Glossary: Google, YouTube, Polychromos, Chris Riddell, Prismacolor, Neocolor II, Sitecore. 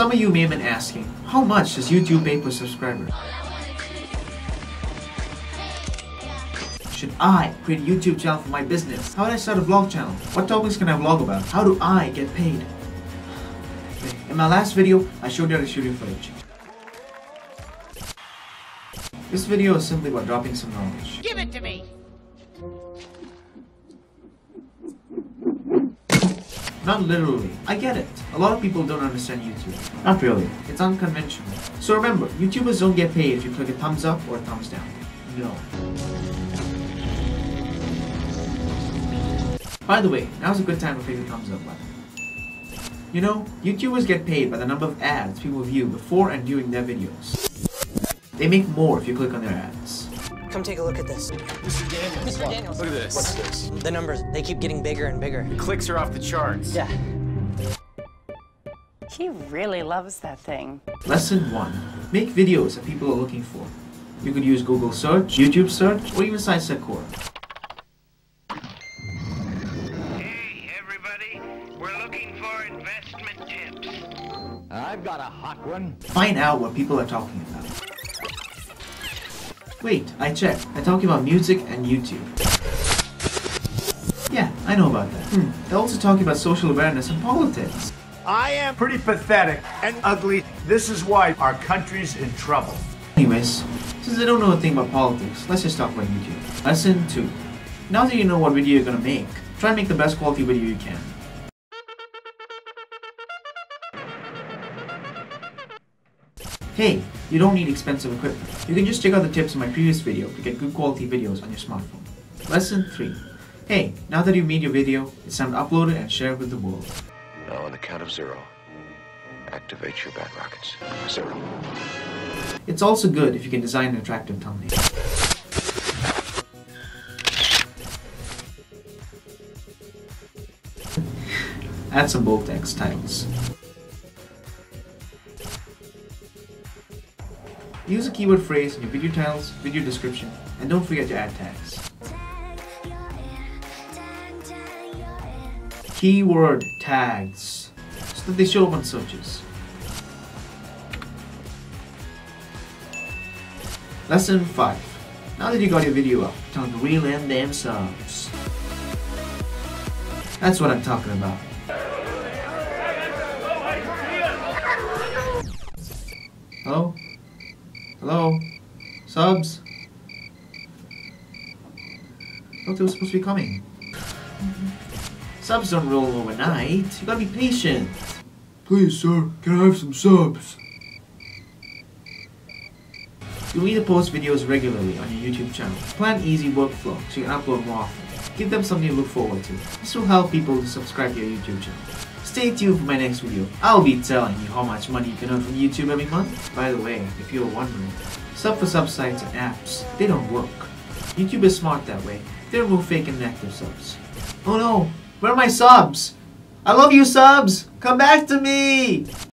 Some of you may have been asking, how much does YouTube pay per subscriber? Should I create a YouTube channel for my business? How would I start a vlog channel? What topics can I vlog about? How do I get paid? In my last video, I showed you how to shoot your footage. This video is simply about dropping some knowledge. Give it to me! Not literally. I get it. A lot of people don't understand YouTube. Not really. It's unconventional. So remember, YouTubers don't get paid if you click a thumbs up or a thumbs down. No. By the way, now's a good time to click the thumbs up button. You know, YouTubers get paid by the number of ads people view before and during their videos. They make more if you click on their ads. Come take a look at this. Mr. Daniels. Mr. Daniels. Look at this. What's this? The numbers, they keep getting bigger and bigger. The clicks are off the charts. Yeah. He really loves that thing. Lesson 1. Make videos that people are looking for. You could use Google search, YouTube search, or even Sitecore. I've got a hot one. Find out what people are talking about. Wait, I checked. I'm talking about music and YouTube. Yeah, I know about that. They're also talking about social awareness and politics. I am pretty pathetic and ugly. This is why our country's in trouble. Anyways, since I don't know a thing about politics, let's just talk about YouTube. Lesson 2. Now that you know what video you're gonna make, try and make the best quality video you can. Hey, you don't need expensive equipment. You can just check out the tips in my previous video to get good quality videos on your smartphone. Lesson 3. Hey, now that you've made your video, it's time to upload it and share it with the world. Now on the count of 0, activate your back rockets. 0. It's also good if you can design an attractive thumbnail. Add some bold text titles. Use a keyword phrase in your video titles, video description, and don't forget to add tags. Keyword tags, so that they show up on searches. Lesson 5. Now that you got your video up, time to reel in them subs. That's what I'm talking about. Hello? Hello? Subs? I thought they were supposed to be coming. Subs don't roll overnight. You gotta be patient. Please, sir, can I have some subs? You'll need to post videos regularly on your YouTube channel. Plan easy workflow so you can upload more often. Give them something to look forward to. This will help people to subscribe to your YouTube channel. Stay tuned for my next video. I'll be telling you how much money you can earn from YouTube every month. By the way, if you're wondering, sub-for-sub sites and apps, they don't work. YouTube is smart that way. They remove fake and inactive subs. Oh no, where are my subs? I love you, subs! Come back to me!